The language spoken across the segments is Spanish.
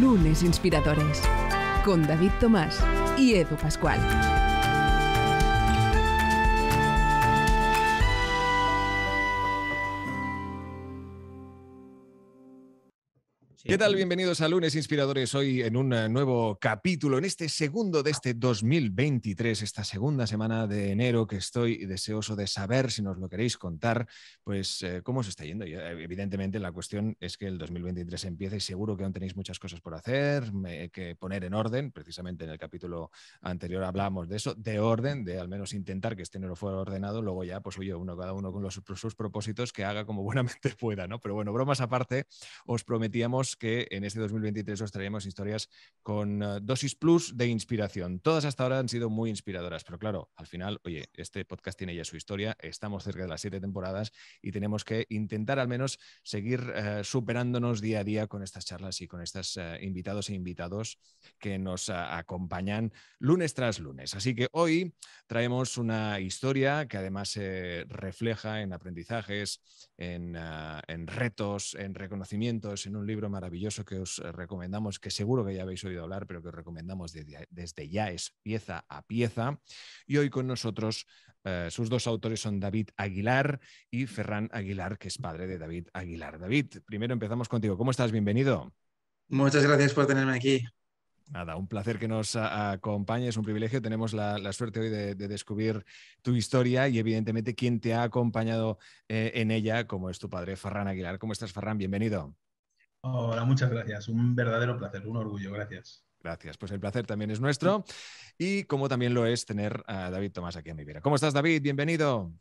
Lunes Inspiradores, con David Tomás y Edu Pascual. ¿Qué tal? Bienvenidos a Lunes Inspiradores, hoy en un nuevo capítulo, en este segundo de este 2023, esta segunda semana de enero, que estoy deseoso de saber, si nos lo queréis contar, pues cómo os está yendo. Evidentemente la cuestión es que el 2023 empieza y seguro que aún tenéis muchas cosas por hacer, que poner en orden. Precisamente en el capítulo anterior hablábamos de eso, de orden, de al menos intentar que este enero fuera ordenado, luego ya pues oye, cada uno con sus propósitos, que haga como buenamente pueda, ¿no? Pero bueno, bromas aparte, os prometíamos que en este 2023 os traemos historias con dosis plus de inspiración. Todas hasta ahora han sido muy inspiradoras, pero claro, al final, oye, este podcast tiene ya su historia, estamos cerca de las 7 temporadas y tenemos que intentar al menos seguir superándonos día a día con estas charlas y con estos invitados e invitados que nos acompañan lunes tras lunes. Así que hoy traemos una historia que además se refleja en aprendizajes, en retos, en reconocimientos, en un libro maravilloso que os recomendamos, que seguro que ya habéis oído hablar, pero que os recomendamos desde ya, es Pieza a Pieza. Y hoy con nosotros sus dos autores son David Aguilar y Ferran Aguilar, que es padre de David Aguilar. David, primero empezamos contigo. ¿Cómo estás? Bienvenido. Muchas gracias por tenerme aquí. Nada, un placer que nos acompañes, un privilegio. Tenemos la suerte hoy de descubrir tu historia y evidentemente quien te ha acompañado en ella, como es tu padre, Ferran Aguilar. ¿Cómo estás, Ferran? Bienvenido. Hola, muchas gracias. Un verdadero placer, un orgullo. Gracias. Gracias. Pues el placer también es nuestro y como también lo es tener a David Tomás aquí a mi vera. ¿Cómo estás, David? Bienvenido.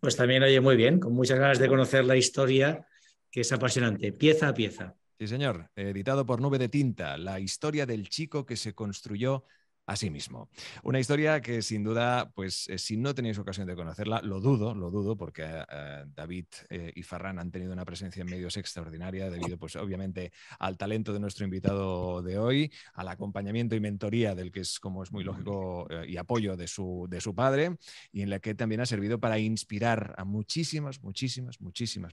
Pues también, oye, muy bien. Con muchas ganas de conocer la historia, que es apasionante. Pieza a pieza. Sí, señor. Editado por Nube de Tinta. La historia del chico que se construyó a sí mismo. Una historia que sin duda, pues si no tenéis ocasión de conocerla, lo dudo, porque David y Ferran han tenido una presencia en medios extraordinaria debido, pues obviamente, al talento de nuestro invitado de hoy, al acompañamiento y mentoría del que es, como es muy lógico, y apoyo de su padre, y en la que también ha servido para inspirar a muchísimas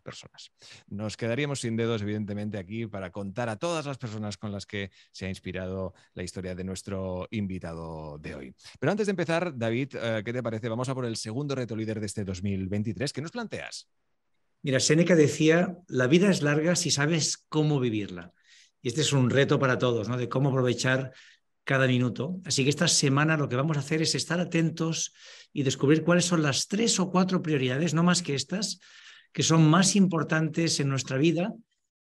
personas. Nos quedaríamos sin dedos, evidentemente, aquí para contar a todas las personas con las que se ha inspirado la historia de nuestro invitado de hoy. Pero antes de empezar, David, ¿qué te parece? Vamos a por el segundo reto líder de este 2023. ¿Qué nos planteas? Mira, Séneca decía, la vida es larga si sabes cómo vivirla. Y este es un reto para todos, ¿no? De cómo aprovechar cada minuto. Así que esta semana lo que vamos a hacer es estar atentos y descubrir cuáles son las 3 o 4 prioridades, no más que estas, que son más importantes en nuestra vida.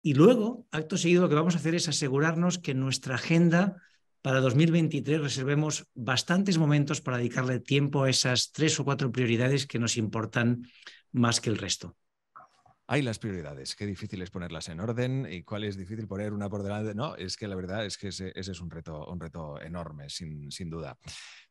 Y luego, acto seguido, lo que vamos a hacer es asegurarnos que nuestra agenda para 2023 reservemos bastantes momentos para dedicarle tiempo a esas 3 o 4 prioridades que nos importan más que el resto. Hay las prioridades, qué difícil es ponerlas en orden y cuál es difícil poner una por delante. No, es que la verdad es que ese es un reto enorme, sin duda.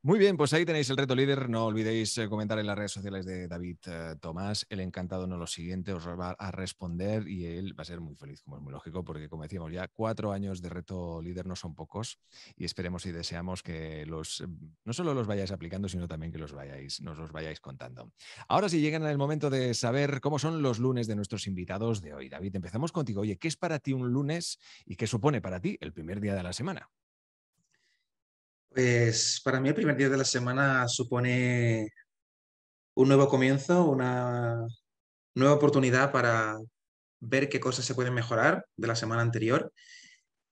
Muy bien, pues ahí tenéis el reto líder. No olvidéis comentar en las redes sociales de David Tomás. El encantado no lo siguiente os va a responder y él va a ser muy feliz, como es muy lógico, porque como decíamos ya, 4 años de reto líder no son pocos y esperemos y deseamos que no solo los vayáis aplicando, sino también que nos los vayáis contando. Ahora sí llegan al momento de saber cómo son los lunes de nuestros invitados de hoy. David, empezamos contigo. Oye, ¿qué es para ti un lunes y qué supone para ti el primer día de la semana? Pues para mí el primer día de la semana supone un nuevo comienzo, una nueva oportunidad para ver qué cosas se pueden mejorar de la semana anterior.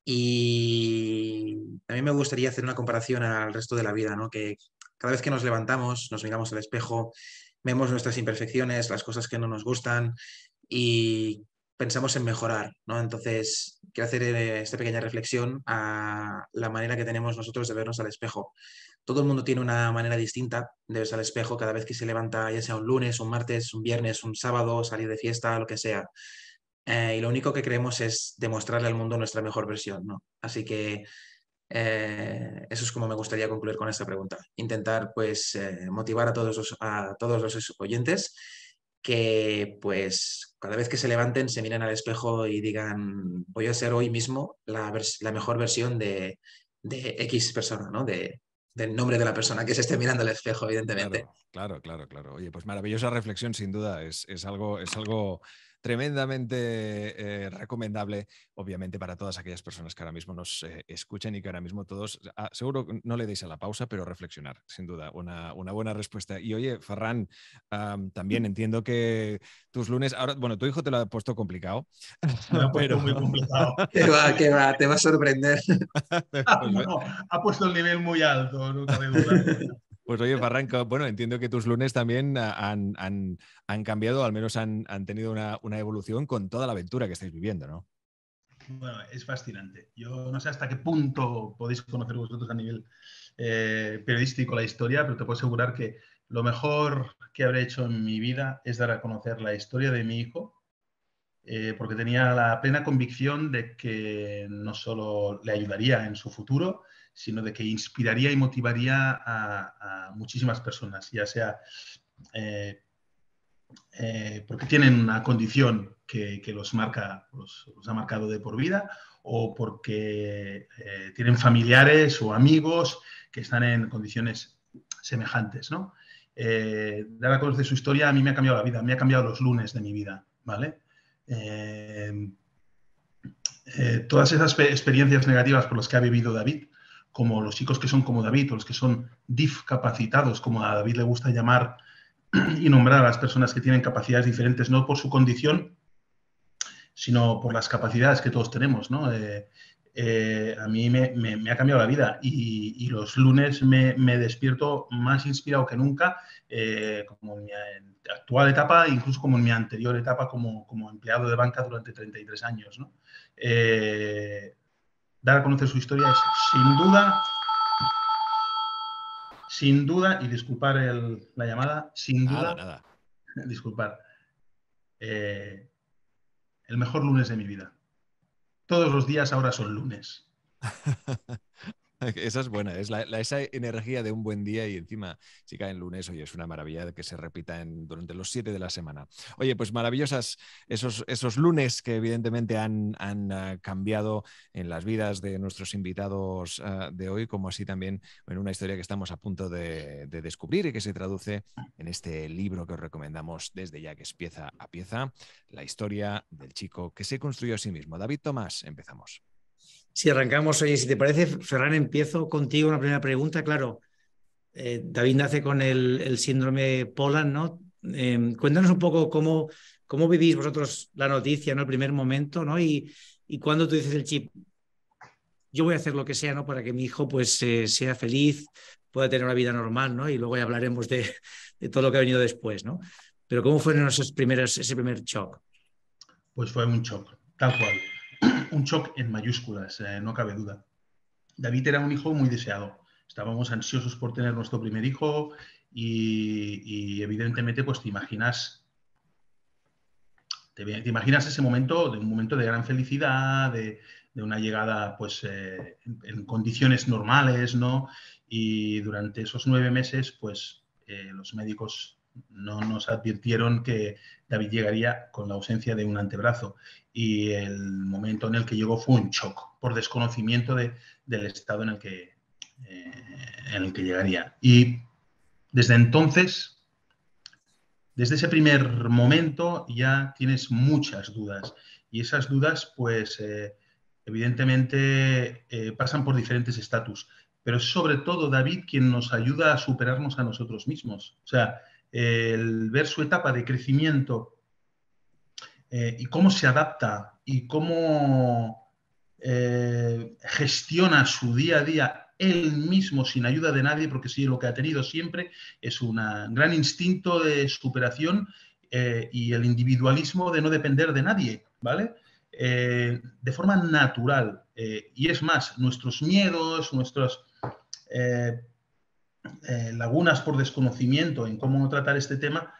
Y a mí me gustaría hacer una comparación al resto de la vida, ¿no? Que cada vez que nos levantamos, nos miramos al espejo, vemos nuestras imperfecciones, las cosas que no nos gustan y pensamos en mejorar, ¿no? Entonces, quiero hacer esta pequeña reflexión a la manera que tenemos nosotros de vernos al espejo. Todo el mundo tiene una manera distinta de verse al espejo cada vez que se levanta, ya sea un lunes, un martes, un viernes, un sábado, salir de fiesta, lo que sea. Y lo único que queremos es demostrarle al mundo nuestra mejor versión, ¿no? Así que eso es como me gustaría concluir con esta pregunta. Intentar, pues, motivar a todos los oyentes que, pues, cada vez que se levanten, se miren al espejo y digan, voy a ser hoy mismo la mejor versión de X persona, ¿no? Del nombre de la persona que se esté mirando al espejo, evidentemente. Claro. Oye, pues maravillosa reflexión, sin duda. Es algo tremendamente recomendable, obviamente, para todas aquellas personas que ahora mismo nos escuchan y que ahora mismo todos, seguro no le deis a la pausa, pero reflexionar, sin duda, una buena respuesta. Y oye, Ferran, también entiendo que tus lunes, ahora, bueno, tu hijo te lo ha puesto complicado. Me ha puesto muy complicado. Que va, te va a sorprender. No, ha puesto el nivel muy alto, no cabe duda. Pues oye, Barranco, bueno, entiendo que tus lunes también han cambiado, al menos han tenido una evolución con toda la aventura que estáis viviendo, ¿no? Bueno, es fascinante. Yo no sé hasta qué punto podéis conocer vosotros a nivel periodístico la historia, pero te puedo asegurar que lo mejor que habré hecho en mi vida es dar a conocer la historia de mi hijo, porque tenía la plena convicción de que no solo le ayudaría en su futuro, sino de que inspiraría y motivaría a muchísimas personas, ya sea porque tienen una condición que los marca, los ha marcado de por vida, o porque tienen familiares o amigos que están en condiciones semejantes, ¿no? Dar a conocer su historia a mí me ha cambiado la vida, me ha cambiado los lunes de mi vida, ¿vale? Todas esas experiencias negativas por las que ha vivido David, como los chicos que son como David o los que son discapacitados, como a David le gusta llamar y nombrar a las personas que tienen capacidades diferentes, no por su condición, sino por las capacidades que todos tenemos, ¿no? A mí me ha cambiado la vida y los lunes me despierto más inspirado que nunca, como en mi actual etapa, incluso como en mi anterior etapa como empleado de banca durante 33 años, ¿no? Dar a conocer su historia es, sin duda, y disculpar la llamada, sin duda, nada. Disculpar, el mejor lunes de mi vida. Todos los días ahora son lunes. Esa es buena, es esa energía de un buen día y encima si cae en lunes, oye, es una maravilla que se repita durante los 7 de la semana. Oye, pues maravillosas esos lunes que evidentemente han cambiado en las vidas de nuestros invitados de hoy, como así también en una historia que estamos a punto de descubrir y que se traduce en este libro que os recomendamos desde ya, que es Pieza a pieza, la historia del chico que se construyó a sí mismo. David Tomás, empezamos. Si arrancamos, oye, si te parece, Ferran, empiezo contigo una primera pregunta. Claro, David nace con el síndrome Poland, ¿no? Cuéntanos un poco cómo vivís vosotros la noticia, ¿no? El primer momento, ¿no? Y cuando tú dices el chip, yo voy a hacer lo que sea, ¿no? Para que mi hijo, pues, sea feliz, pueda tener una vida normal, ¿no? Y luego ya hablaremos de todo lo que ha venido después, ¿no? Pero ¿cómo fue ese primer shock? Pues fue un shock, tal cual. Un shock en mayúsculas, no cabe duda. David era un hijo muy deseado. Estábamos ansiosos por tener nuestro primer hijo y evidentemente, pues te imaginas ese momento, de un momento de gran felicidad, de una llegada, pues, en condiciones normales, ¿no? Y durante esos 9 meses, pues, los médicos no nos advirtieron que David llegaría con la ausencia de un antebrazo, y el momento en el que llegó fue un shock por desconocimiento del estado en el que llegaría. Y desde entonces, desde ese primer momento, ya tienes muchas dudas, y esas dudas, pues, evidentemente, pasan por diferentes estatus, pero es sobre todo David quien nos ayuda a superarnos a nosotros mismos. O sea, el ver su etapa de crecimiento y cómo se adapta y cómo gestiona su día a día él mismo sin ayuda de nadie, porque sí, lo que ha tenido siempre es un gran instinto de superación y el individualismo de no depender de nadie, ¿vale? De forma natural. Y es más, nuestros miedos, nuestros... lagunas por desconocimiento en cómo tratar este tema,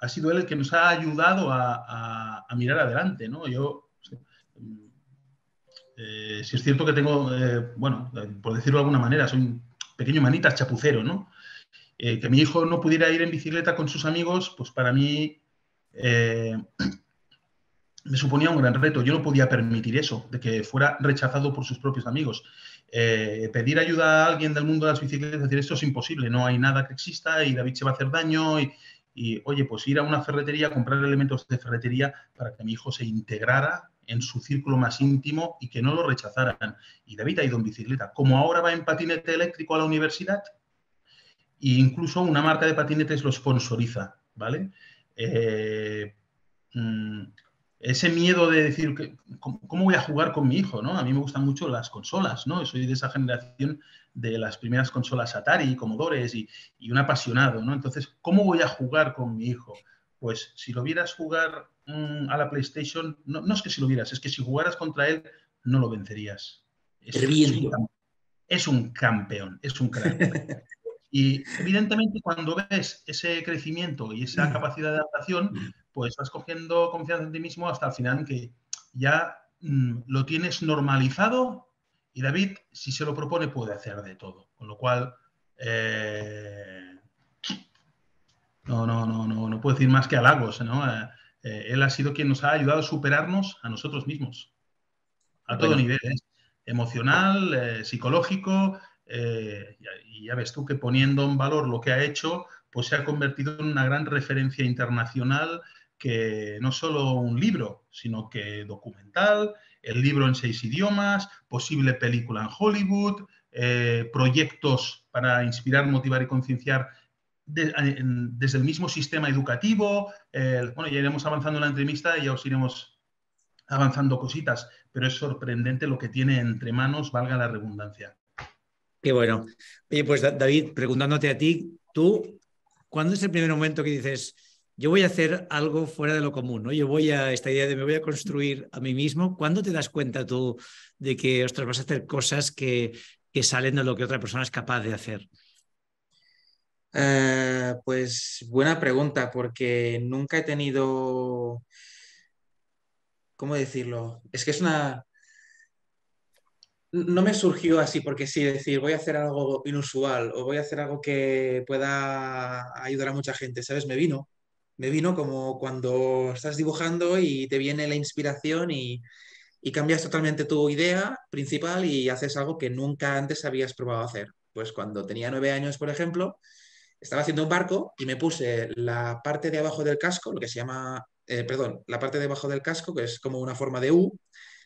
ha sido él el que nos ha ayudado a mirar adelante, ¿no? Yo, si es cierto que tengo, bueno, por decirlo de alguna manera, soy un pequeño manitas chapucero, ¿no? Que mi hijo no pudiera ir en bicicleta con sus amigos, pues para mí me suponía un gran reto. Yo no podía permitir eso, de que fuera rechazado por sus propios amigos. Pedir ayuda a alguien del mundo de las bicicletas, decir, esto es imposible, no hay nada que exista y David se va a hacer daño y, y, oye, pues ir a una ferretería, comprar elementos de ferretería para que mi hijo se integrara en su círculo más íntimo y que no lo rechazaran. Y David ha ido en bicicleta. Como ahora va en patinete eléctrico a la universidad, e incluso una marca de patinetes lo sponsoriza, ¿vale? Ese miedo de decir, ¿cómo voy a jugar con mi hijo? ¿No? A mí me gustan mucho las consolas, ¿no? Soy de esa generación de las primeras consolas Atari, Commodores y un apasionado, ¿no? Entonces, ¿cómo voy a jugar con mi hijo? Pues si lo vieras jugar a la PlayStation, no es que si lo vieras, es que si jugaras contra él, no lo vencerías. Es un campeón, es un crack. Y evidentemente cuando ves ese crecimiento y esa capacidad de adaptación, pues vas cogiendo confianza en ti mismo hasta el final, que ya lo tienes normalizado, y David, si se lo propone, puede hacer de todo. Con lo cual, no puedo decir más que halagos, ¿no? Él ha sido quien nos ha ayudado a superarnos a nosotros mismos, a todo nivel, ¿eh? Emocional, psicológico. Y ya ves tú que poniendo en valor lo que ha hecho, pues se ha convertido en una gran referencia internacional, que no solo un libro, sino que documental, el libro en 6 idiomas, posible película en Hollywood, proyectos para inspirar, motivar y concienciar desde el mismo sistema educativo. Bueno, ya iremos avanzando en la entrevista y ya os iremos avanzando cositas, pero es sorprendente lo que tiene entre manos, valga la redundancia. Qué bueno. Oye, pues David, preguntándote a ti, tú, ¿cuándo es el primer momento que dices, yo voy a hacer algo fuera de lo común, ¿no? Yo voy a esta idea de me voy a construir a mí mismo. ¿Cuándo te das cuenta tú de que, ostras, vas a hacer cosas que salen de lo que otra persona es capaz de hacer? Pues buena pregunta, porque nunca he tenido... ¿Cómo decirlo? Es que es una... No me surgió así porque sí, decir voy a hacer algo inusual o voy a hacer algo que pueda ayudar a mucha gente, ¿sabes? Me vino como cuando estás dibujando y te viene la inspiración y cambias totalmente tu idea principal y haces algo que nunca antes habías probado hacer. Pues cuando tenía 9 años, por ejemplo, estaba haciendo un barco y me puse la parte de abajo del casco, lo que se llama, la parte de abajo del casco, que es como una forma de U,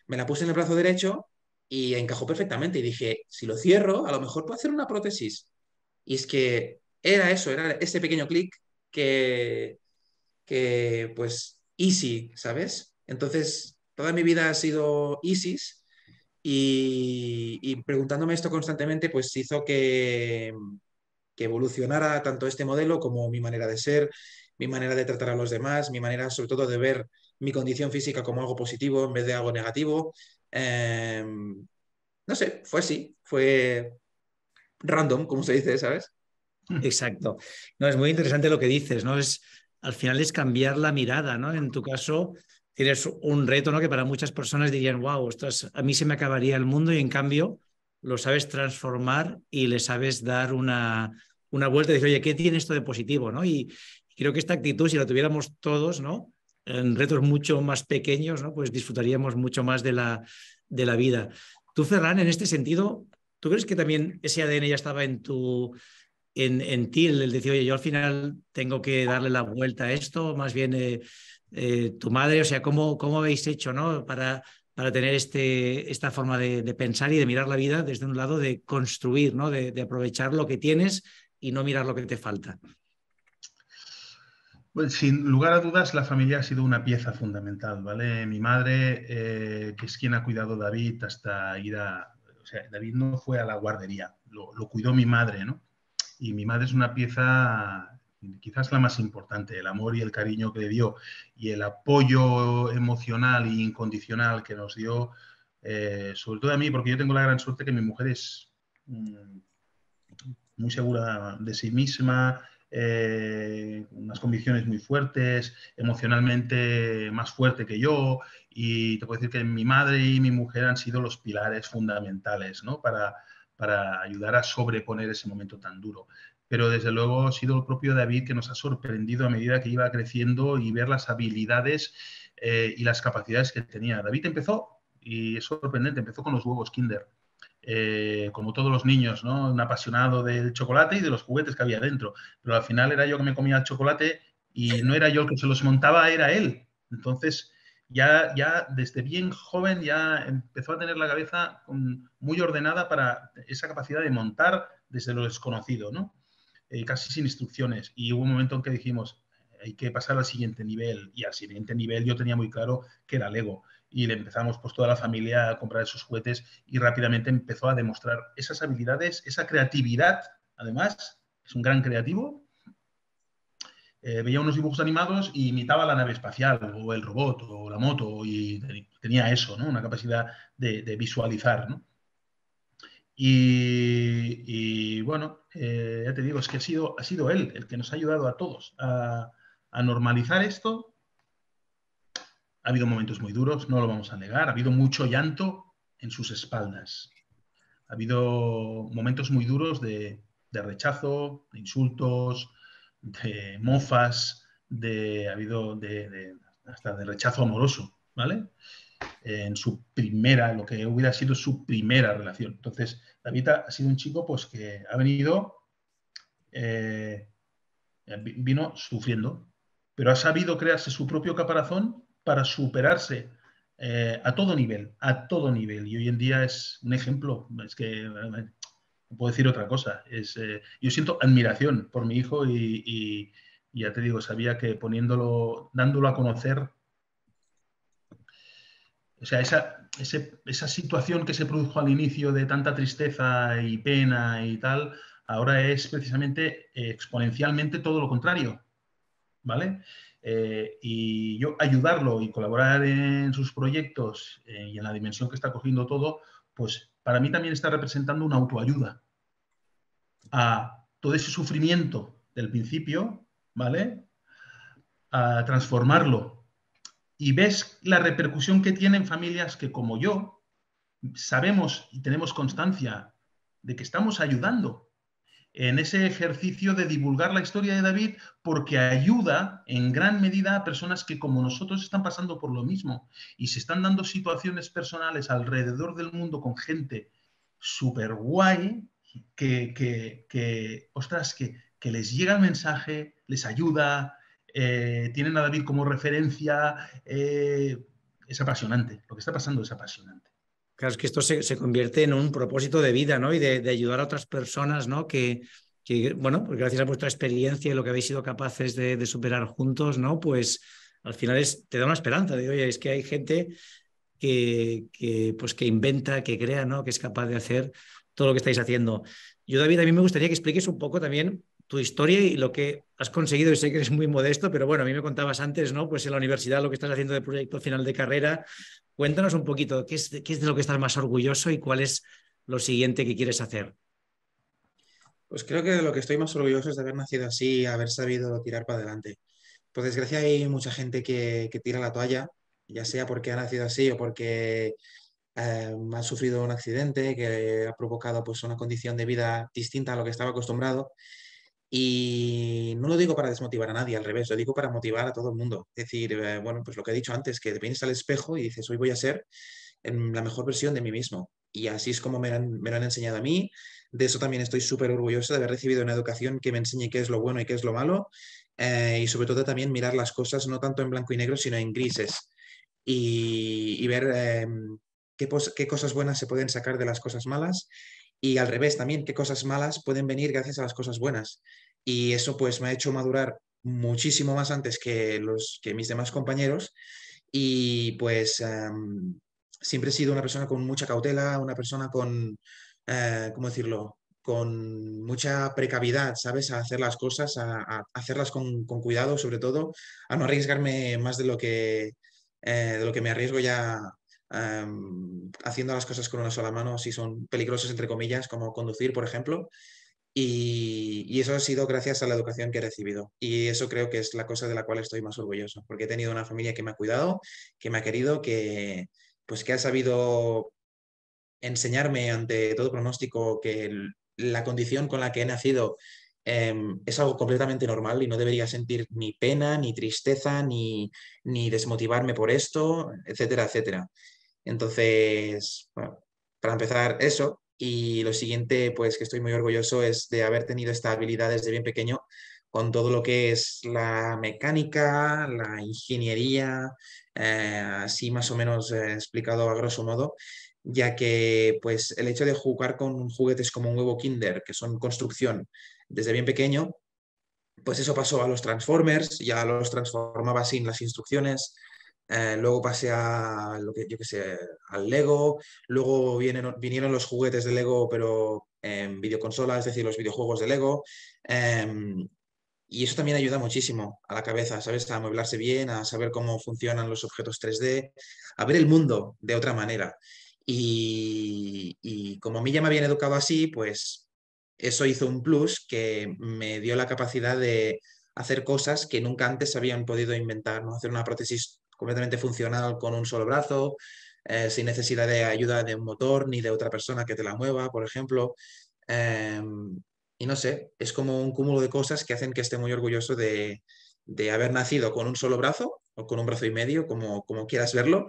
me la puse en el brazo derecho. Y encajó perfectamente. Y dije, si lo cierro, a lo mejor puedo hacer una prótesis. Y es que era eso, era ese pequeño clic que pues, easy, ¿sabes? Entonces, toda mi vida ha sido easys. Y preguntándome esto constantemente, pues hizo que evolucionara tanto este modelo como mi manera de ser, mi manera de tratar a los demás, mi manera, sobre todo, de ver mi condición física como algo positivo en vez de algo negativo. No sé, fue así, fue random, como se dice, ¿sabes? Exacto. No, es muy interesante lo que dices, ¿no? Al final es cambiar la mirada, ¿no? En tu caso tienes un reto, ¿no? Que para muchas personas dirían, wow, a mí se me acabaría el mundo, y en cambio lo sabes transformar y le sabes dar una vuelta y decir, oye, ¿qué tiene esto de positivo, ¿no? Y creo que esta actitud, si la tuviéramos todos, ¿no? En retos mucho más pequeños, ¿no? Pues disfrutaríamos mucho más de la vida. Tú, Ferran, en este sentido, ¿tú crees que también ese ADN ya estaba en ti, el decir, oye, yo al final tengo que darle la vuelta a esto? Más bien tu madre, o sea, ¿cómo habéis hecho, ¿no? para tener esta forma de pensar y de mirar la vida desde un lado de construir, ¿no? de aprovechar lo que tienes y no mirar lo que te falta? Bueno, sin lugar a dudas, la familia ha sido una pieza fundamental, ¿vale? Mi madre, que es quien ha cuidado a David hasta ir a... O sea, David no fue a la guardería, lo cuidó mi madre, ¿no? Y mi madre es una pieza, quizás la más importante, el amor y el cariño que le dio y el apoyo emocional e incondicional que nos dio, sobre todo a mí, porque yo tengo la gran suerte que mi mujer es muy segura de sí misma, unas convicciones muy fuertes, emocionalmente más fuerte que yo, y te puedo decir que mi madre y mi mujer han sido los pilares fundamentales, ¿no? para ayudar a sobreponer ese momento tan duro. Pero desde luego ha sido el propio David que nos ha sorprendido a medida que iba creciendo y ver las habilidades y las capacidades que tenía. David empezó, y es sorprendente, empezó con los huevos Kinder. Como todos los niños, ¿no? Un apasionado del chocolate y de los juguetes que había dentro, pero al final era yo que me comía el chocolate Y no era yo el que se los montaba, era él. Entonces, ya desde bien joven ya empezó a tener la cabeza muy ordenada para esa capacidad de montar desde lo desconocido, ¿no? Casi sin instrucciones. Y hubo un momento en que dijimos, hay que pasar al siguiente nivel. Y al siguiente nivel yo tenía muy claro que era Lego. Y le empezamos, pues, toda la familia a comprar esos juguetes y rápidamente empezó a demostrar esas habilidades, esa creatividad, además, es un gran creativo. Veía unos dibujos animados y imitaba la nave espacial o el robot o la moto y tenía eso, ¿no? Una capacidad de visualizar, ¿no? Y bueno, ya te digo, es que ha sido él el que nos ha ayudado a todos a normalizar esto. Ha habido momentos muy duros, no lo vamos a negar. Ha habido mucho llanto en sus espaldas. Ha habido momentos muy duros de rechazo, de insultos, de mofas, hasta de rechazo amoroso, ¿vale? En su primera, lo que hubiera sido su primera relación. Entonces, David ha sido un chico, pues, que ha venido, vino sufriendo, pero ha sabido crearse su propio caparazón para superarse a todo nivel. Y hoy en día es un ejemplo, es que no puedo decir otra cosa. Yo siento admiración por mi hijo y ya te digo, sabía que dándolo a conocer, o sea, esa situación que se produjo al inicio de tanta tristeza y pena y tal, ahora es precisamente exponencialmente todo lo contrario, ¿vale? Y yo ayudarlo y colaborar en sus proyectos y en la dimensión que está cogiendo todo, pues para mí también está representando una autoayuda a todo ese sufrimiento del principio, ¿vale? A transformarlo. Y ves la repercusión que tienen familias que, como yo, sabemos y tenemos constancia de que estamos ayudando en ese ejercicio de divulgar la historia de David, porque ayuda en gran medida a personas que, como nosotros, están pasando por lo mismo y se están dando situaciones personales alrededor del mundo con gente súper guay que les llega el mensaje, les ayuda, tienen a David como referencia. Es apasionante, lo que está pasando es apasionante. Claro, es que esto se convierte en un propósito de vida, ¿no? Y de ayudar a otras personas, ¿no? Que bueno, pues gracias a vuestra experiencia y lo que habéis sido capaces de superar juntos, ¿no? Pues al final te da una esperanza de, oye, es que hay gente que inventa, que crea, ¿no? Que es capaz de hacer todo lo que estáis haciendo. Yo, David, a mí me gustaría que expliques un poco también tu historia y lo que has conseguido. Y sé que eres muy modesto, pero bueno, a mí me contabas antes, ¿no? Pues en la universidad lo que estás haciendo de proyecto final de carrera. Cuéntanos un poquito, ¿qué es de lo que estás más orgulloso y cuál es lo siguiente que quieres hacer? Pues creo que de lo que estoy más orgulloso es de haber nacido así y haber sabido tirar para adelante. Por desgracia hay mucha gente que tira la toalla, ya sea porque ha nacido así o porque ha sufrido un accidente que ha provocado, pues, una condición de vida distinta a lo que estaba acostumbrado. Y no lo digo para desmotivar a nadie, al revés, lo digo para motivar a todo el mundo. Es decir, bueno, pues lo que he dicho antes, que te vienes al espejo y dices, hoy voy a ser la mejor versión de mí mismo. Y así es como me lo han enseñado a mí. De eso también estoy súper orgulloso, de haber recibido una educación que me enseñe qué es lo bueno y qué es lo malo. Y sobre todo también mirar las cosas no tanto en blanco y negro, sino en grises. Y ver qué cosas buenas se pueden sacar de las cosas malas. Y al revés también, qué cosas malas pueden venir gracias a las cosas buenas. Y eso, pues, me ha hecho madurar muchísimo más antes que mis demás compañeros. Y pues siempre he sido una persona con mucha cautela, una persona con, ¿cómo decirlo?, con mucha precavidad, ¿sabes?, a hacer las cosas, a hacerlas con cuidado, sobre todo, a no arriesgarme más de lo que me arriesgo ya. Haciendo las cosas con una sola mano si son peligrosas, entre comillas, como conducir, por ejemplo, y eso ha sido gracias a la educación que he recibido, y eso creo que es la cosa de la cual estoy más orgulloso, porque he tenido una familia que me ha cuidado, que me ha querido, que ha sabido enseñarme ante todo pronóstico que la condición con la que he nacido es algo completamente normal y no debería sentir ni pena, ni tristeza, ni desmotivarme por esto, etcétera, etcétera. Entonces, bueno, para empezar eso, y lo siguiente, pues, que estoy muy orgulloso es de haber tenido esta habilidad desde bien pequeño con todo lo que es la mecánica, la ingeniería, así más o menos explicado a grosso modo, ya que pues, el hecho de jugar con juguetes como un huevo kinder, que son construcción desde bien pequeño, pues eso pasó a los Transformers, ya los transformaba sin las instrucciones. Luego pasé a lo que yo que sé, al Lego, luego vinieron los juguetes de Lego, pero en videoconsola, es decir, los videojuegos de Lego. Y eso también ayuda muchísimo a la cabeza, ¿sabes? A amueblarse bien, a saber cómo funcionan los objetos 3D, a ver el mundo de otra manera. Y como a mí ya me habían educado así, pues eso hizo un plus que me dio la capacidad de hacer cosas que nunca antes habían podido inventar, ¿no? Hacer una prótesis completamente funcional con un solo brazo, sin necesidad de ayuda de un motor ni de otra persona que te la mueva, por ejemplo. Y no sé, es como un cúmulo de cosas que hacen que esté muy orgulloso de haber nacido con un solo brazo o con un brazo y medio, como quieras verlo,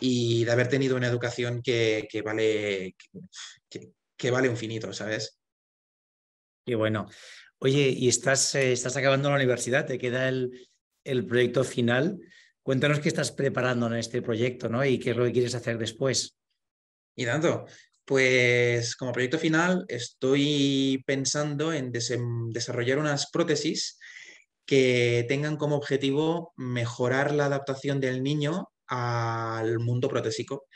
y de haber tenido una educación que vale infinito, ¿sabes? Y bueno, oye, y estás acabando la universidad, te queda el proyecto final. Cuéntanos qué estás preparando en este proyecto, ¿no? Y qué es lo que quieres hacer después. Y tanto, pues como proyecto final estoy pensando en desarrollar unas prótesis que tengan como objetivo mejorar la adaptación del niño al mundo protésico.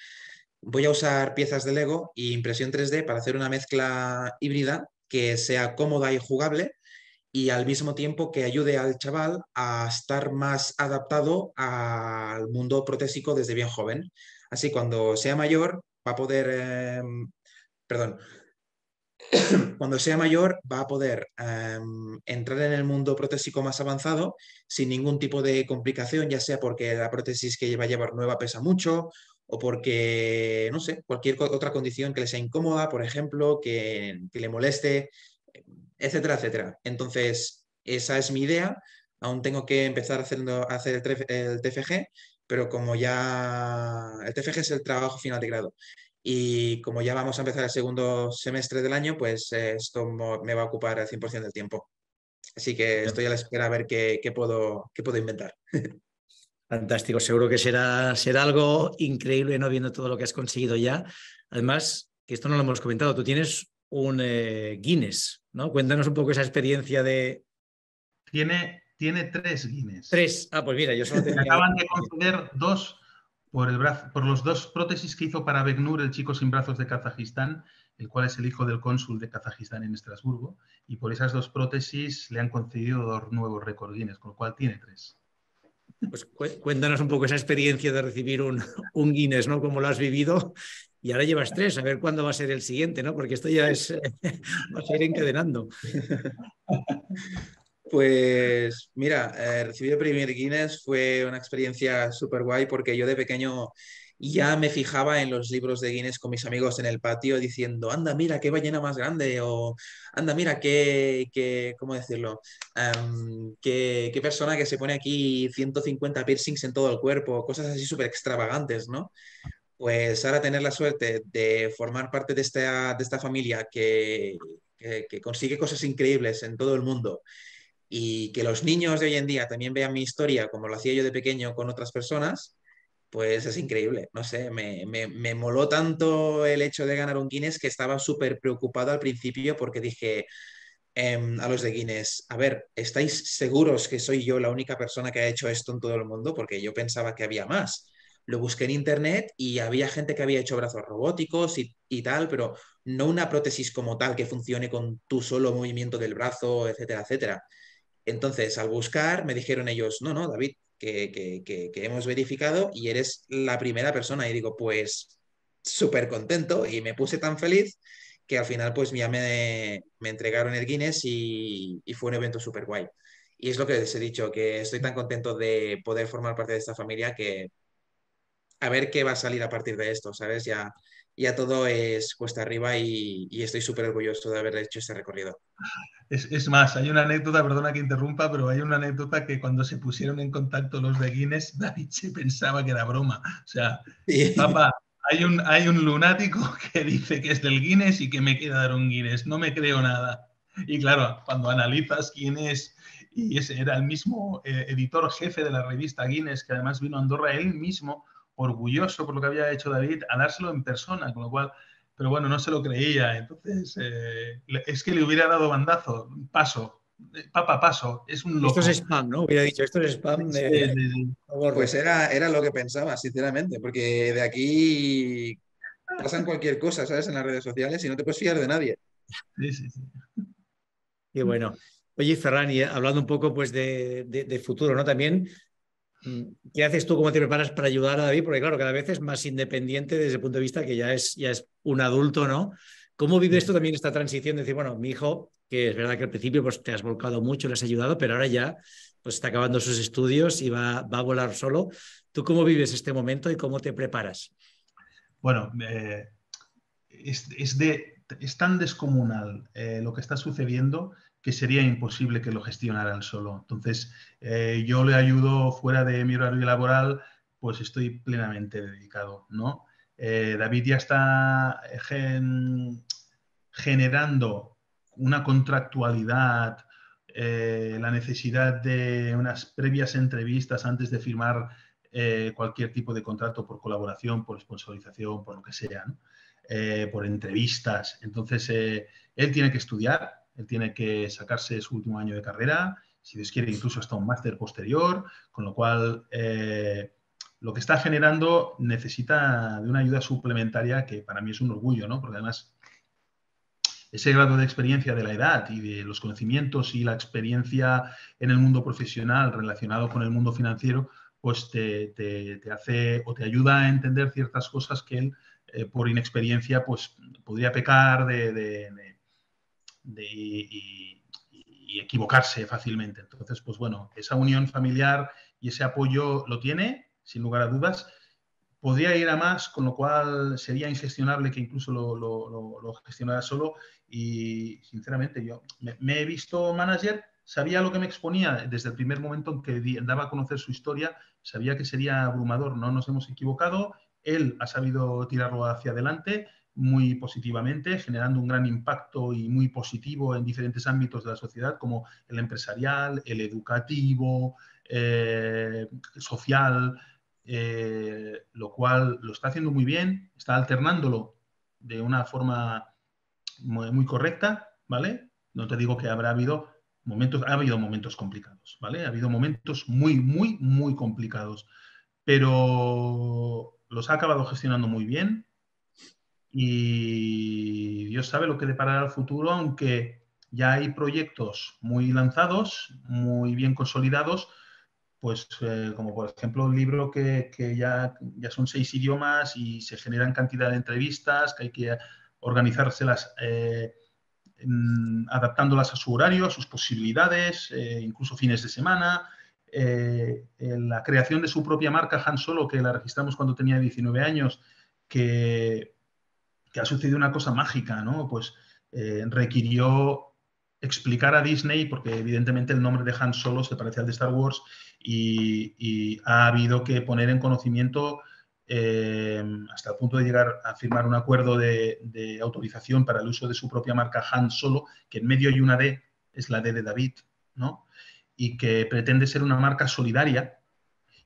Voy a usar piezas de Lego e impresión 3D para hacer una mezcla híbrida que sea cómoda y jugable, y al mismo tiempo que ayude al chaval a estar más adaptado al mundo protésico desde bien joven. Así cuando sea mayor va a poder entrar en el mundo protésico más avanzado sin ningún tipo de complicación, ya sea porque la prótesis que va a llevar nueva pesa mucho o porque, no sé, cualquier otra condición que le sea incómoda, por ejemplo, que le moleste, etcétera, etcétera. Entonces, esa es mi idea. Aún tengo que empezar a hacer el TFG, pero como ya... El TFG es el trabajo final de grado. Y como ya vamos a empezar el segundo semestre del año, pues esto me va a ocupar el 100% del tiempo. Así que estoy a la espera a ver qué puedo inventar. Fantástico. Seguro que será algo increíble, ¿no? Viendo todo lo que has conseguido ya. Además, que esto no lo hemos comentado, tú tienes un Guinness, ¿no? Cuéntanos un poco esa experiencia de... Tiene 3 Guinness. 3, pues mira, yo solo tenía... Acaban de conceder 2 por los 2 prótesis que hizo para Beknur, el chico sin brazos de Kazajistán, el cual es el hijo del cónsul de Kazajistán en Estrasburgo, y por esas 2 prótesis le han concedido 2 nuevos récord Guinness, con lo cual tiene 3. Pues cuéntanos un poco esa experiencia de recibir un Guinness, ¿no? Cómo lo has vivido. Y ahora llevas 3, a ver cuándo va a ser el siguiente, ¿no? Porque esto ya es... va a ir encadenando. Pues mira, recibir el primer Guinness fue una experiencia súper guay, porque yo de pequeño ya me fijaba en los libros de Guinness con mis amigos en el patio diciendo, anda, mira, qué ballena más grande, o anda, mira, ¿cómo decirlo? Qué persona que se pone aquí 150 piercings en todo el cuerpo, cosas así súper extravagantes, ¿no? Pues ahora tener la suerte de formar parte de esta familia que consigue cosas increíbles en todo el mundo, y que los niños de hoy en día también vean mi historia como lo hacía yo de pequeño con otras personas, pues es increíble. No sé, me moló tanto el hecho de ganar un Guinness que estaba súper preocupado al principio, porque dije a los de Guinness, a ver, ¿estáis seguros que soy yo la única persona que ha hecho esto en todo el mundo? Porque yo pensaba que había más. Lo busqué en internet y había gente que había hecho brazos robóticos y tal, pero no una prótesis como tal que funcione con tu solo movimiento del brazo, etcétera, etcétera. Entonces, al buscar, me dijeron ellos, no, David, que hemos verificado y eres la primera persona. Y digo, pues, súper contento, y me puse tan feliz que al final pues ya me entregaron el Guinness y fue un evento súper guay. Y es lo que les he dicho, que estoy tan contento de poder formar parte de esta familia que... a ver qué va a salir a partir de esto, ¿sabes? Ya todo es cuesta arriba y estoy súper orgulloso de haber hecho este recorrido. Es más, hay una anécdota, perdona que interrumpa, pero hay una anécdota que cuando se pusieron en contacto los de Guinness, David se pensaba que era broma. O sea, sí. Papá, hay un lunático que dice que es del Guinness y que me quiere dar un Guinness. No me creo nada. Y claro, cuando analizas quién es y ese era el mismo editor jefe de la revista Guinness, que además vino a Andorra él mismo, orgulloso por lo que había hecho David, a dárselo en persona, con lo cual, pero bueno, no se lo creía. Entonces, es que le hubiera dado bandazo, paso, papa, paso, es un loco. Esto es spam, ¿no? Hubiera dicho, esto es spam. Sí. Pues era lo que pensaba, sinceramente, porque de aquí pasan cualquier cosa, ¿sabes? En las redes sociales y no te puedes fiar de nadie. Sí, sí, sí. Qué bueno. Oye, Ferran, y hablando un poco pues de futuro, ¿no? También, ¿qué haces tú? ¿Cómo te preparas para ayudar a David? Porque claro, cada vez es más independiente desde el punto de vista que ya es un adulto, ¿no? ¿Cómo vives tú también esta transición de decir, bueno, mi hijo, que es verdad que al principio pues, te has volcado mucho, le has ayudado, pero ahora ya pues, está acabando sus estudios y va a volar solo? ¿Tú cómo vives este momento y cómo te preparas? Bueno, es tan descomunal lo que está sucediendo que sería imposible que lo gestionaran solo. Entonces, yo le ayudo fuera de mi horario laboral, pues estoy plenamente dedicado, ¿no? David ya está generando una contractualidad, la necesidad de unas previas entrevistas antes de firmar cualquier tipo de contrato por colaboración, por sponsorización, por lo que sea, ¿no? Por entrevistas. Entonces, él tiene que estudiar. Él tiene que sacarse su último año de carrera, si Dios quiere incluso hasta un máster posterior, con lo cual lo que está generando necesita de una ayuda suplementaria que para mí es un orgullo, ¿no? Porque además ese grado de experiencia de la edad y de los conocimientos y la experiencia en el mundo profesional relacionado con el mundo financiero, pues te hace o te ayuda a entender ciertas cosas que él por inexperiencia pues podría pecar de equivocarse fácilmente. Entonces, pues bueno, esa unión familiar y ese apoyo lo tiene, sin lugar a dudas. Podría ir a más, con lo cual sería ingestionable que incluso lo gestionara solo. Y, sinceramente, yo me he visto manager, sabía lo que me exponía desde el primer momento en que daba a conocer su historia, sabía que sería abrumador, no nos hemos equivocado. Él ha sabido tirarlo hacia adelante muy positivamente, generando un gran impacto y muy positivo en diferentes ámbitos de la sociedad, como el empresarial, el educativo, el social, lo cual lo está haciendo muy bien, está alternándolo de una forma muy, muy correcta, ¿vale? No te digo que ha habido momentos complicados, ¿vale? Ha habido momentos muy, muy, muy complicados, pero los ha acabado gestionando muy bien. Y Dios sabe lo que deparará el futuro, aunque ya hay proyectos muy lanzados, muy bien consolidados, pues como por ejemplo un libro que ya son 6 idiomas y se generan cantidad de entrevistas, que hay que organizárselas adaptándolas a su horario, a sus posibilidades, incluso fines de semana. La creación de su propia marca, Hand Solo, que la registramos cuando tenía 19 años, que ha sucedido una cosa mágica, ¿no? Pues requirió explicar a Disney, porque evidentemente el nombre de Han Solo se parece al de Star Wars, y ha habido que poner en conocimiento hasta el punto de llegar a firmar un acuerdo de autorización para el uso de su propia marca Han Solo, que en medio hay una D, es la D de David, ¿no? Y que pretende ser una marca solidaria,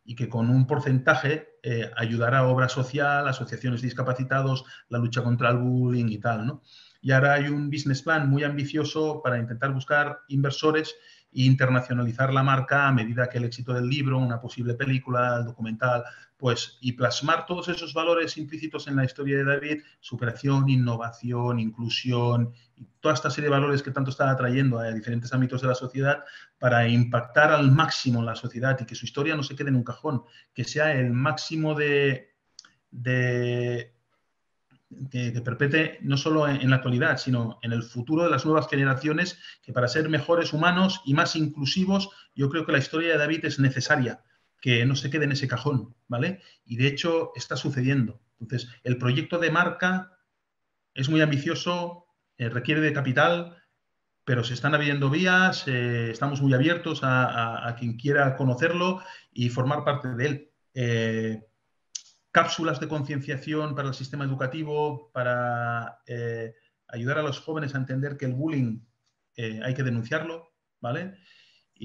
y que con un porcentaje ayudará a obra social, asociaciones de discapacitados, la lucha contra el bullying y tal, ¿no? Y ahora hay un business plan muy ambicioso para intentar buscar inversores e internacionalizar la marca a medida que el éxito del libro, una posible película, el documental, pues, y plasmar todos esos valores implícitos en la historia de David, superación, innovación, inclusión, y toda esta serie de valores que tanto está atrayendo a diferentes ámbitos de la sociedad para impactar al máximo en la sociedad y que su historia no se quede en un cajón, que sea el máximo que perpete no solo en la actualidad, sino en el futuro de las nuevas generaciones, que para ser mejores humanos y más inclusivos, yo creo que la historia de David es necesaria, que no se quede en ese cajón, ¿vale? Y de hecho está sucediendo. Entonces, el proyecto de marca es muy ambicioso, requiere de capital, pero se están abriendo vías, estamos muy abiertos a quien quiera conocerlo y formar parte de él. Cápsulas de concienciación para el sistema educativo, para ayudar a los jóvenes a entender que el bullying hay que denunciarlo, ¿vale?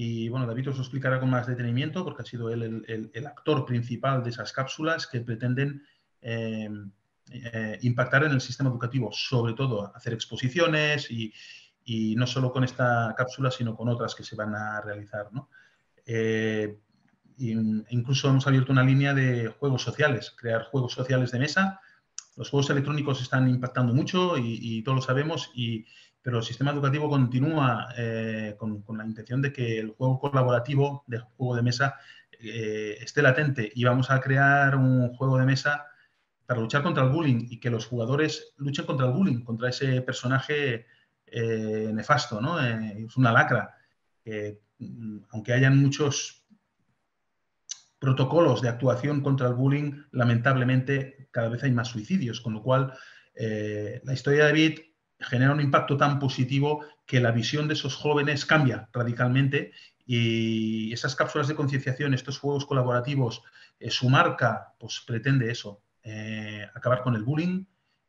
Y bueno, David os lo explicará con más detenimiento porque ha sido él el actor principal de esas cápsulas que pretenden impactar en el sistema educativo, sobre todo hacer exposiciones y no solo con esta cápsula, sino con otras que se van a realizar, ¿no? Incluso hemos abierto una línea de juegos sociales, crear juegos sociales de mesa. Los juegos electrónicos están impactando mucho y todos lo sabemos, pero el sistema educativo continúa con la intención de que el juego colaborativo, del juego de mesa, esté latente. Y vamos a crear un juego de mesa para luchar contra el bullying y que los jugadores luchen contra el bullying, contra ese personaje nefasto, ¿no? Es una lacra. Aunque hayan muchos protocolos de actuación contra el bullying, lamentablemente cada vez hay más suicidios, con lo cual la historia de David genera un impacto tan positivo que la visión de esos jóvenes cambia radicalmente y esas cápsulas de concienciación, estos juegos colaborativos, su marca pues pretende eso, acabar con el bullying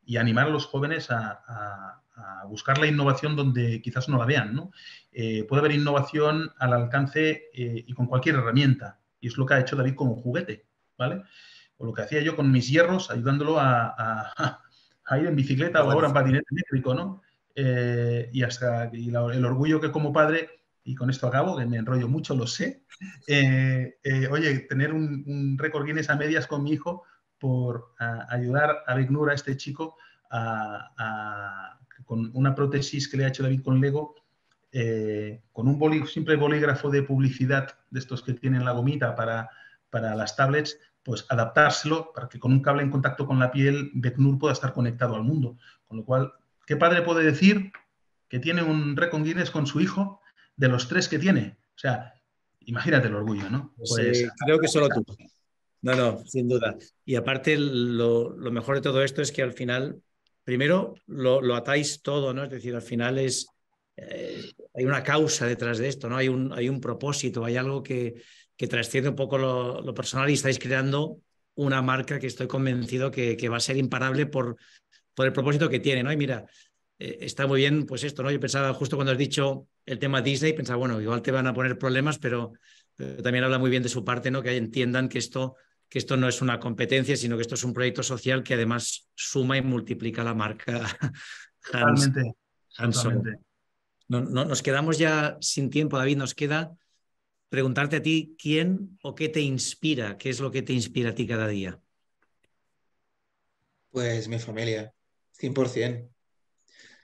y animar a los jóvenes a buscar la innovación donde quizás no la vean, ¿no? Puede haber innovación al alcance y con cualquier herramienta. Y es lo que ha hecho David con un juguete, ¿vale? O lo que hacía yo con mis hierros, ayudándolo a ir en bicicleta o ahora en patinete eléctrico, ¿no? Y el orgullo que como padre, y con esto acabo, que me enrollo mucho, lo sé, oye, tener un récord Guinness a medias con mi hijo por ayudar a Beknur, a este chico, con una prótesis que le ha hecho David con Lego, con un simple bolígrafo de publicidad de estos que tienen la gomita para las tablets, pues adaptárselo para que con un cable en contacto con la piel Beknur pueda estar conectado al mundo. Con lo cual, ¿qué padre puede decir que tiene un récord Guinness con su hijo de los tres que tiene? O sea, imagínate el orgullo, ¿no? Pues, sí, creo que solo tú. No, no, sin duda. Y aparte, lo mejor de todo esto es que al final, primero, lo atáis todo, ¿no? Es decir, al final es... hay una causa detrás de esto, ¿no? Hay un propósito, hay algo que trasciende un poco lo personal y estáis creando una marca que estoy convencido que va a ser imparable por el propósito que tiene, ¿no? Y mira, está muy bien pues esto, ¿no? Yo pensaba justo cuando has dicho el tema Disney, pensaba, bueno, igual te van a poner problemas, pero también habla muy bien de su parte, ¿no? Que entiendan que esto no es una competencia, sino que esto es un proyecto social que además suma y multiplica la marca. Totalmente, totalmente. No, nos quedamos ya sin tiempo, David. Nos queda preguntarte a ti quién o qué te inspira, qué es lo que te inspira a ti cada día. Pues mi familia, 100%.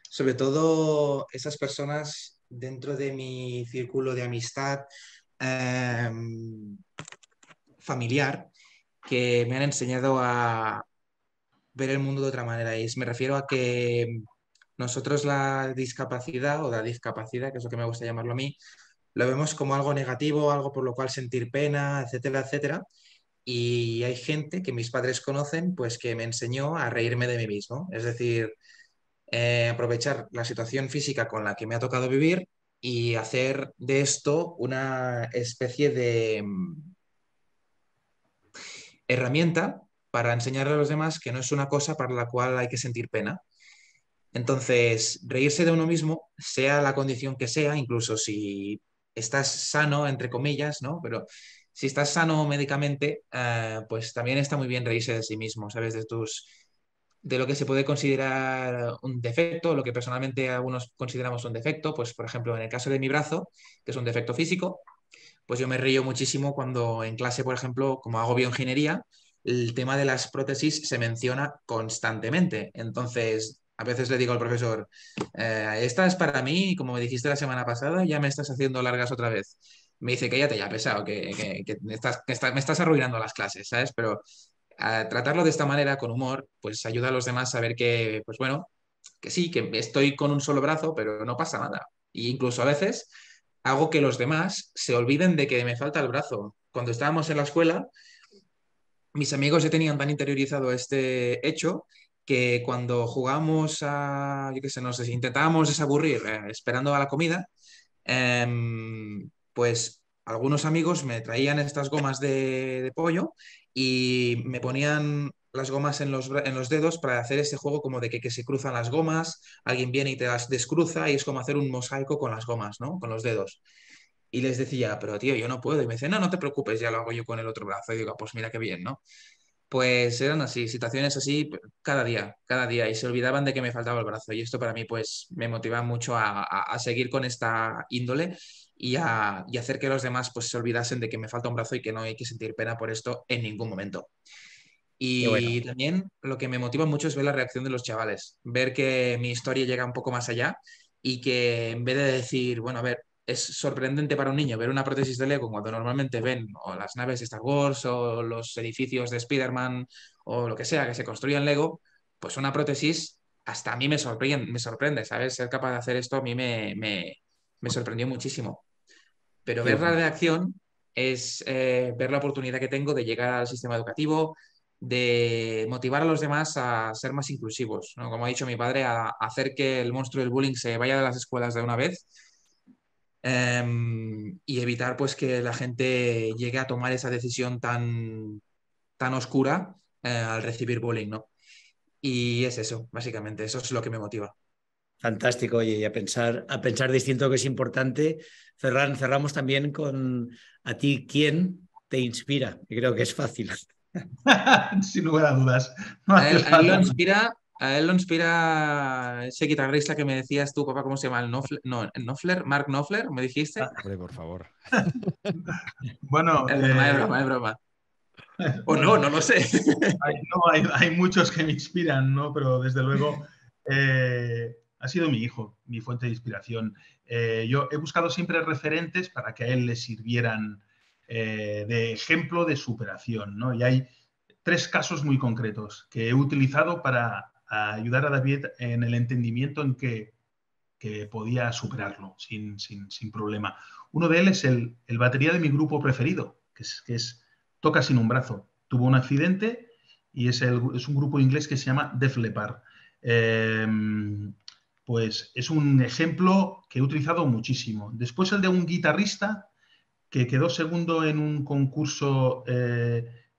Sobre todo esas personas dentro de mi círculo de amistad familiar que me han enseñado a ver el mundo de otra manera. Y me refiero a que... Nosotros la discapacidad, o la discapacidad, que es lo que me gusta llamarlo a mí, lo vemos como algo negativo, algo por lo cual sentir pena, etcétera, etcétera. Y hay gente que mis padres conocen, pues que me enseñó a reírme de mí mismo. Es decir, aprovechar la situación física con la que me ha tocado vivir y hacer de esto una especie de herramienta para enseñarle a los demás que no es una cosa para la cual hay que sentir pena. Entonces, reírse de uno mismo, sea la condición que sea, incluso si estás sano, entre comillas, ¿no? Pero si estás sano médicamente, pues también está muy bien reírse de sí mismo, ¿sabes? De lo que se puede considerar un defecto, lo que personalmente algunos consideramos un defecto, pues por ejemplo, en el caso de mi brazo, que es un defecto físico, pues yo me río muchísimo cuando en clase, por ejemplo, como hago bioingeniería, el tema de las prótesis se menciona constantemente. Entonces... A veces le digo al profesor, esta es para mí, como me dijiste la semana pasada, ya me estás haciendo largas otra vez. Me dice, cállate ya, pesado, que me estás arruinando las clases, ¿sabes? Pero tratarlo de esta manera, con humor, pues ayuda a los demás a ver que, pues bueno, que sí, que estoy con un solo brazo, pero no pasa nada. E incluso a veces hago que los demás se olviden de que me falta el brazo. Cuando estábamos en la escuela, mis amigos ya tenían tan interiorizado este hecho que cuando jugábamos a, yo qué sé, no sé, intentábamos desaburrir esperando a la comida, pues algunos amigos me traían estas gomas de pollo y me ponían las gomas en los dedos para hacer ese juego como de que se cruzan las gomas, alguien viene y te las descruza y es como hacer un mosaico con las gomas, ¿no? Con los dedos. Y les decía, pero tío, yo no puedo. Y me dice, no, no te preocupes, ya lo hago yo con el otro brazo. Y digo, pues mira qué bien, ¿no? Pues eran así, situaciones así cada día, y se olvidaban de que me faltaba el brazo. Y esto para mí, pues, me motiva mucho a seguir con esta índole y hacer que los demás, pues, se olvidasen de que me falta un brazo y que no hay que sentir pena por esto en ningún momento. Y bueno, también lo que me motiva mucho es ver la reacción de los chavales, ver que mi historia llega un poco más allá y que en vez de decir, bueno, a ver, es sorprendente para un niño ver una prótesis de Lego cuando normalmente ven o las naves de Star Wars o los edificios de Spider-Man o lo que sea que se construye en Lego, pues una prótesis hasta a mí me sorprende, ¿sabes? Ser capaz de hacer esto a mí me sorprendió muchísimo. Pero ver la reacción es ver la oportunidad que tengo de llegar al sistema educativo, de motivar a los demás a ser más inclusivos, ¿no? Como ha dicho mi padre, a hacer que el monstruo del bullying se vaya de las escuelas de una vez. Y evitar, pues, que la gente llegue a tomar esa decisión tan oscura al recibir bullying, ¿no? Y es eso, básicamente, eso es lo que me motiva. Fantástico, oye, y a pensar distinto, que es importante. Ferran, cerramos también con a ti, ¿quién te inspira? Y creo que es fácil. Sin lugar a dudas. No a él lo inspira ese guitarrista que me decías tú, papá, ¿cómo se llama? Marc Knopfler, ¿me dijiste? Hombre, por favor. Bueno... Es broma. O no, no lo sé. Hay muchos que me inspiran, ¿no? Pero desde luego ha sido mi hijo, mi fuente de inspiración. Yo he buscado siempre referentes para que a él le sirvieran de ejemplo de superación, ¿no? Y hay 3 casos muy concretos que he utilizado para... a ayudar a David en el entendimiento en que podía superarlo sin problema. Uno de él es el batería de mi grupo preferido, que toca sin un brazo. Tuvo un accidente y es un grupo inglés que se llama Def Leppard. Pues es un ejemplo que he utilizado muchísimo. Después el de un guitarrista que quedó segundo en un concurso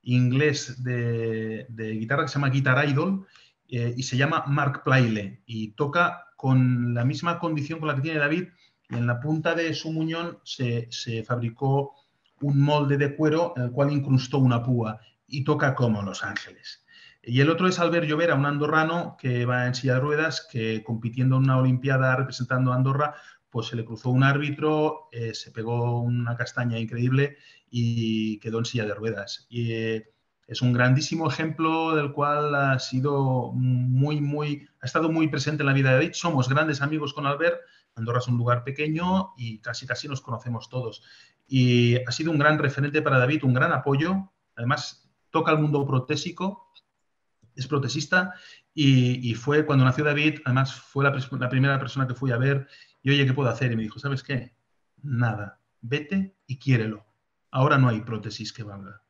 inglés de guitarra que se llama Guitar Idol, y se llama Marc Playle, y toca con la misma condición con la que tiene David, y en la punta de su muñón se fabricó un molde de cuero en el cual incrustó una púa, y toca como Los Ángeles. Y el otro es Albert Llovera, un andorrano que va en silla de ruedas, que compitiendo en una olimpiada representando a Andorra, pues se le cruzó un árbitro, se pegó una castaña increíble y quedó en silla de ruedas. Y es un grandísimo ejemplo del cual ha estado muy presente en la vida de David. Somos grandes amigos con Albert. Andorra es un lugar pequeño y casi nos conocemos todos. Y ha sido un gran referente para David, un gran apoyo. Además, toca el mundo protésico, es protesista, y fue cuando nació David, además fue la primera persona que fui a ver. Y oye, ¿qué puedo hacer? Y me dijo, ¿sabes qué? Nada, vete y quiérelo. Ahora no hay prótesis que valga.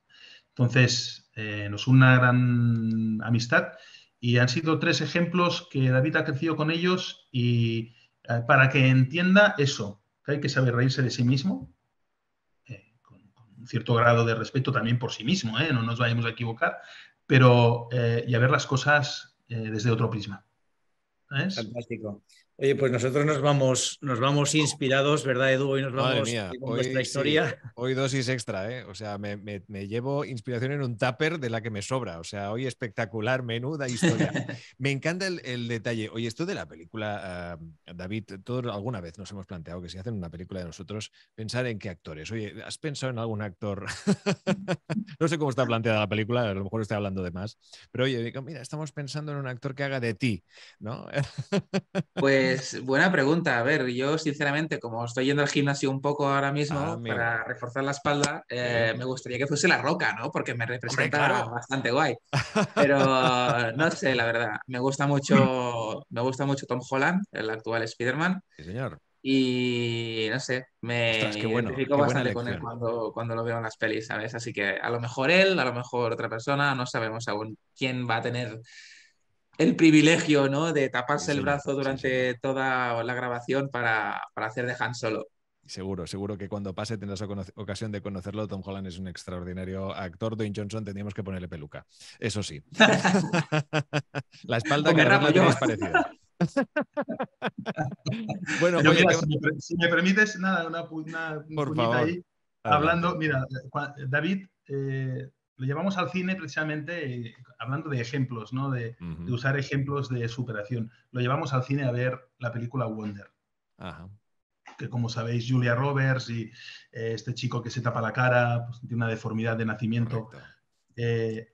Entonces, nos une una gran amistad, y han sido 3 ejemplos que David ha crecido con ellos, y para que entienda eso, que hay que saber reírse de sí mismo, con un cierto grado de respeto también por sí mismo, no nos vayamos a equivocar, pero y a ver las cosas desde otro prisma. ¿Sabes? Fantástico. Oye, pues nosotros nos vamos inspirados, ¿verdad, Edu? Hoy nos vamos con nuestra historia. Sí. Hoy dosis extra, ¿eh? O sea, me llevo inspiración en un tupper de la que me sobra. O sea, hoy espectacular, menuda historia. Me encanta el detalle. Oye, esto de la película, David, todos alguna vez nos hemos planteado que si hacen una película de nosotros, pensar en qué actores. Oye, ¿has pensado en algún actor? No sé cómo está planteada la película, a lo mejor estoy hablando de más. Pero oye, digo, mira, estamos pensando en un actor que haga de ti, ¿no? Pues buena pregunta. A ver, yo sinceramente, como estoy yendo al gimnasio un poco ahora mismo para reforzar la espalda, me gustaría que fuese La Roca, ¿no? Porque me representa bastante guay. Pero no sé, la verdad. Me gusta mucho Tom Holland, el actual Spider-Man. Sí, señor. Y no sé, me identifico bastante con él cuando lo veo en las pelis, ¿sabes? Así que a lo mejor él, a lo mejor otra persona, no sabemos aún quién va a tener el privilegio, ¿no?, de taparse el brazo durante toda la grabación para hacer de Han Solo. Seguro que cuando pase tendrás ocasión de conocerlo. Tom Holland es un extraordinario actor. Dwayne Johnson tendríamos que ponerle peluca. Eso sí. La espalda que no es parecida. Bueno, oye, mira, si me permites, nada, una por favor, ahí. Hablando, mira, David, lo llevamos al cine precisamente hablando de ejemplos, ¿no? De usar ejemplos de superación. Lo llevamos al cine a ver la película Wonder. Ajá. Que, como sabéis, Julia Roberts y este chico que se tapa la cara, pues, tiene una deformidad de nacimiento.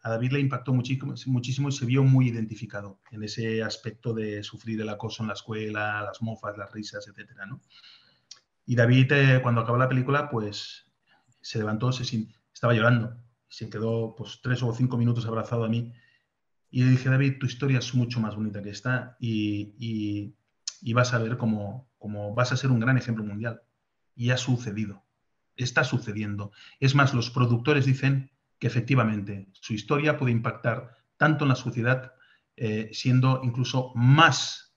A David le impactó muchísimo y se vio muy identificado en ese aspecto de sufrir el acoso en la escuela, las mofas, las risas, etcétera, ¿no? Y David, cuando acabó la película, pues se levantó, estaba llorando. Se quedó, pues, 3 o 5 minutos abrazado a mí. Y le dije, David, tu historia es mucho más bonita que esta y vas a ver cómo vas a ser un gran ejemplo mundial. Y ha sucedido. Está sucediendo. Es más, los productores dicen que efectivamente su historia puede impactar tanto en la sociedad, siendo incluso más...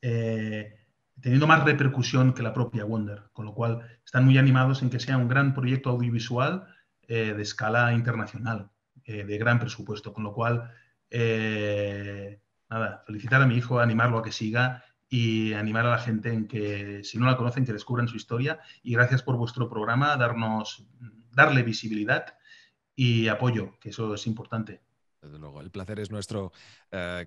teniendo más repercusión que la propia Wonder, con lo cual están muy animados en que sea un gran proyecto audiovisual de escala internacional, de gran presupuesto, con lo cual, nada, felicitar a mi hijo, animarlo a que siga y animar a la gente en que, si no la conocen, que descubran su historia, y gracias por vuestro programa, darle visibilidad y apoyo, que eso es importante. Desde luego, el placer es nuestro,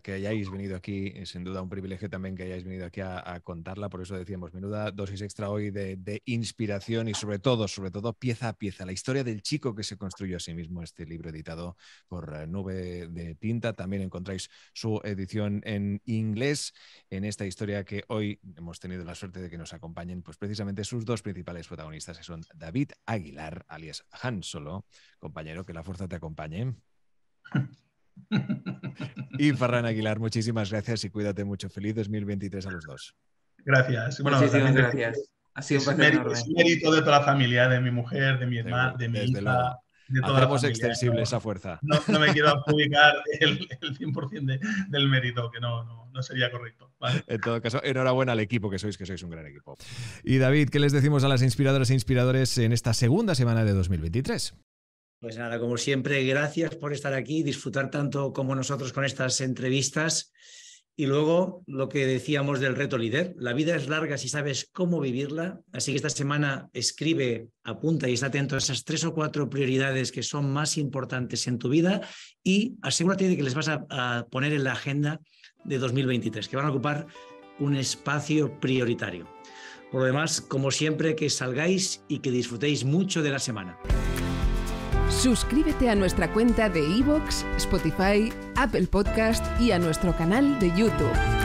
que hayáis venido aquí, sin duda un privilegio también que hayáis venido aquí a contarla, por eso decíamos, menuda dosis extra hoy de inspiración y sobre todo pieza a pieza, la historia del chico que se construyó a sí mismo, este libro editado por Nube de Tinta. También encontráis su edición en inglés, en esta historia que hoy hemos tenido la suerte de que nos acompañen, pues precisamente sus dos principales protagonistas, que son David Aguilar, alias Han Solo, compañero, que la fuerza te acompañe. Y Ferran Aguilar, muchísimas gracias y cuídate mucho. Feliz 2023 a los dos. Gracias. Bueno, muchísimas gracias. Ha sido un placer. Es mérito de toda la familia, de mi mujer, de mi hermana, de mi hija, de toda la familia. Extensible esa fuerza. No me quiero adjudicar el 100% del mérito, que no sería correcto. Vale. En todo caso, enhorabuena al equipo que sois un gran equipo. Y David, ¿qué les decimos a las inspiradoras e inspiradores en esta segunda semana de 2023? Pues nada, como siempre, gracias por estar aquí, disfrutar tanto como nosotros con estas entrevistas. Y luego, lo que decíamos del reto líder, la vida es larga si sabes cómo vivirla. Así que esta semana escribe, apunta y está atento a esas 3 o 4 prioridades que son más importantes en tu vida y asegúrate de que les vas a poner en la agenda de 2023, que van a ocupar un espacio prioritario. Por lo demás, como siempre, que salgáis y que disfrutéis mucho de la semana. Suscríbete a nuestra cuenta de iVoox, Spotify, Apple Podcasts y a nuestro canal de YouTube.